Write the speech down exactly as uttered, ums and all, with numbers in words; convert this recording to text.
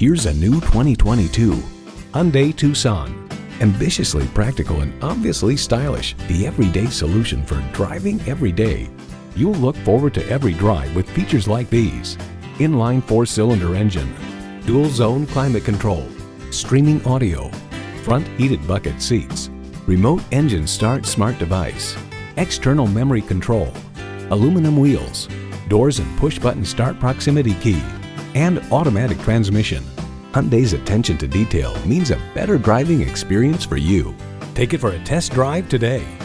Here's a new twenty twenty-two Hyundai Tucson. Ambitiously practical and obviously stylish, the everyday solution for driving every day. You'll look forward to every drive with features like these: inline four-cylinder engine, dual-zone climate control, streaming audio, front heated bucket seats, remote engine start smart device, external memory control, aluminum wheels, doors and push-button start proximity key, and automatic transmission. Hyundai's attention to detail means a better driving experience for you. Take it for a test drive today.